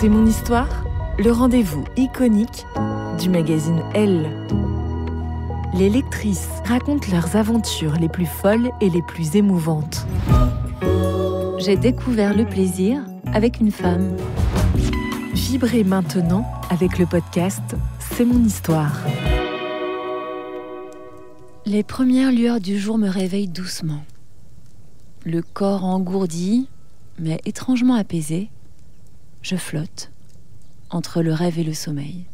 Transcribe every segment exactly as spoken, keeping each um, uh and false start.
C'est mon histoire, le rendez-vous iconique du magazine Elle. Les lectrices racontent leurs aventures les plus folles et les plus émouvantes. J'ai découvert le plaisir avec une femme. Vibrez maintenant avec le podcast C'est mon histoire. Les premières lueurs du jour me réveillent doucement. Le corps engourdi, mais étrangement apaisé, je flotte entre le rêve et le sommeil.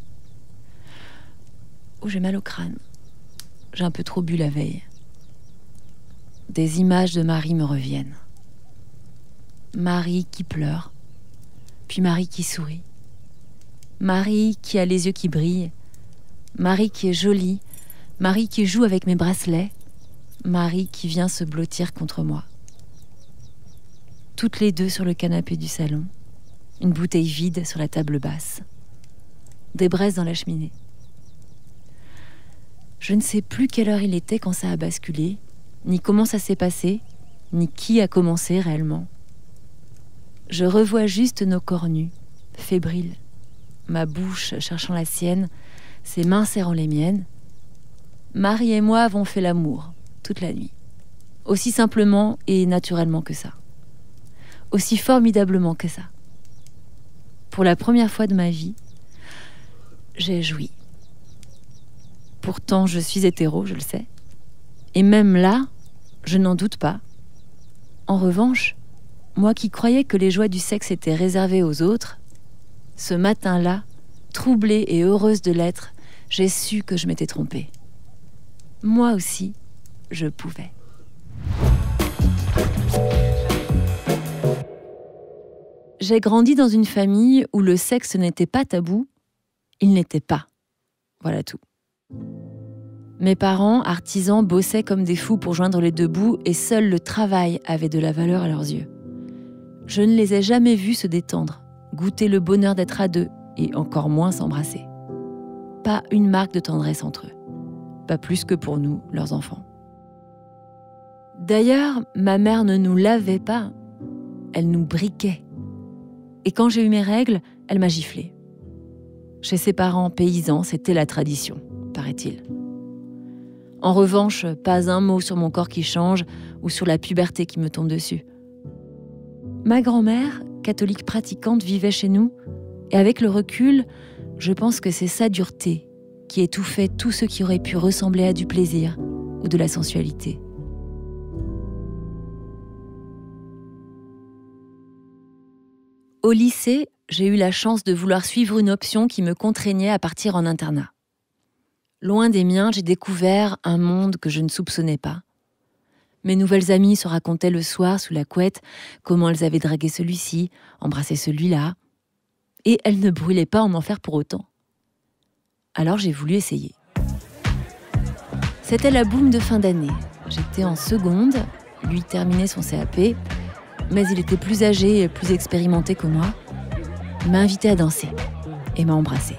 Oh, j'ai mal au crâne. J'ai un peu trop bu la veille. Des images de Marie me reviennent. Marie qui pleure, puis Marie qui sourit. Marie qui a les yeux qui brillent. Marie qui est jolie. Marie qui joue avec mes bracelets. Marie qui vient se blottir contre moi. Toutes les deux sur le canapé du salon. Une bouteille vide sur la table basse. Des braises dans la cheminée. Je ne sais plus quelle heure il était quand ça a basculé, ni comment ça s'est passé, ni qui a commencé réellement. Je revois juste nos corps nus, fébriles, ma bouche cherchant la sienne, ses mains serrant les miennes. Marie et moi avons fait l'amour, toute la nuit. Aussi simplement et naturellement que ça. Aussi formidablement que ça. Pour la première fois de ma vie, j'ai joui. Pourtant, je suis hétéro, je le sais. Et même là, je n'en doute pas. En revanche, moi qui croyais que les joies du sexe étaient réservées aux autres, ce matin-là, troublée et heureuse de l'être, j'ai su que je m'étais trompée. Moi aussi, je pouvais. J'ai grandi dans une famille où le sexe n'était pas tabou, il n'était pas. Voilà tout. Mes parents, artisans, bossaient comme des fous pour joindre les deux bouts et seul le travail avait de la valeur à leurs yeux. Je ne les ai jamais vus se détendre, goûter le bonheur d'être à deux et encore moins s'embrasser. Pas une marque de tendresse entre eux. Pas plus que pour nous, leurs enfants. D'ailleurs, ma mère ne nous lavait pas, elle nous briquait. Et quand j'ai eu mes règles, elle m'a giflée. Chez ses parents paysans, c'était la tradition, paraît-il. En revanche, pas un mot sur mon corps qui change ou sur la puberté qui me tombe dessus. Ma grand-mère, catholique pratiquante, vivait chez nous. Et avec le recul, je pense que c'est sa dureté qui étouffait tout ce qui aurait pu ressembler à du plaisir ou de la sensualité. Au lycée, j'ai eu la chance de vouloir suivre une option qui me contraignait à partir en internat. Loin des miens, j'ai découvert un monde que je ne soupçonnais pas. Mes nouvelles amies se racontaient le soir sous la couette comment elles avaient dragué celui-ci, embrassé celui-là. Et elles ne brûlaient pas en enfer pour autant. Alors j'ai voulu essayer. C'était la boum de fin d'année. J'étais en seconde, lui terminait son C A P... mais il était plus âgé et plus expérimenté que moi. Il m'a invité à danser et m'a embrassé.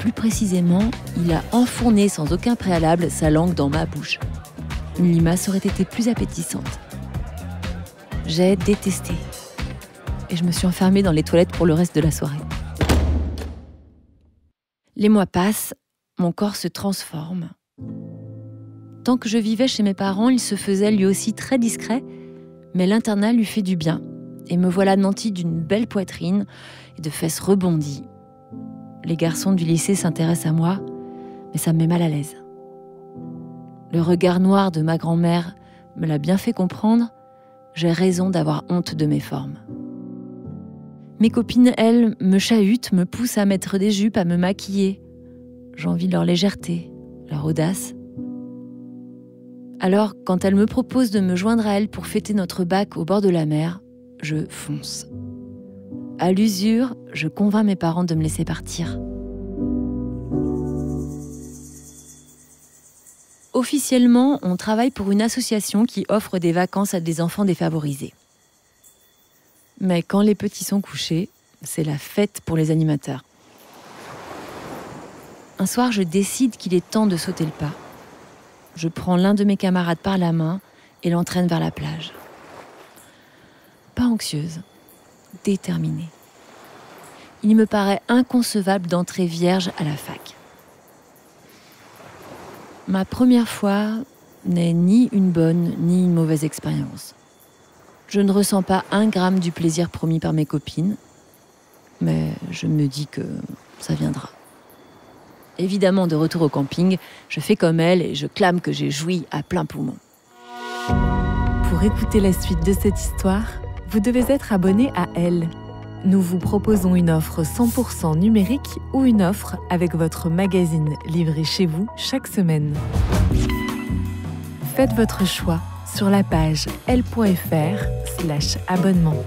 Plus précisément, il a enfourné sans aucun préalable sa langue dans ma bouche. Une limace aurait été plus appétissante. J'ai détesté. Et je me suis enfermée dans les toilettes pour le reste de la soirée. Les mois passent, mon corps se transforme. Tant que je vivais chez mes parents, il se faisait lui aussi très discret. Mais l'internat lui fait du bien, et me voilà nantie d'une belle poitrine et de fesses rebondies. Les garçons du lycée s'intéressent à moi, mais ça me met mal à l'aise. Le regard noir de ma grand-mère me l'a bien fait comprendre, j'ai raison d'avoir honte de mes formes. Mes copines, elles, me chahutent, me poussent à mettre des jupes, à me maquiller. J'envie leur légèreté, leur audace. Alors, quand elle me propose de me joindre à elle pour fêter notre bac au bord de la mer, je fonce. À l'usure, je convainc mes parents de me laisser partir. Officiellement, on travaille pour une association qui offre des vacances à des enfants défavorisés. Mais quand les petits sont couchés, c'est la fête pour les animateurs. Un soir, je décide qu'il est temps de sauter le pas. Je prends l'un de mes camarades par la main et l'entraîne vers la plage. Pas anxieuse, déterminée. Il me paraît inconcevable d'entrer vierge à la fac. Ma première fois n'est ni une bonne ni une mauvaise expérience. Je ne ressens pas un gramme du plaisir promis par mes copines, mais je me dis que ça viendra. Évidemment, de retour au camping, je fais comme elle et je clame que j'ai joui à plein poumon. Pour écouter la suite de cette histoire, vous devez être abonné à Elle. Nous vous proposons une offre cent pour cent numérique ou une offre avec votre magazine livré chez vous chaque semaine. Faites votre choix sur la page elle point fr slash abonnement.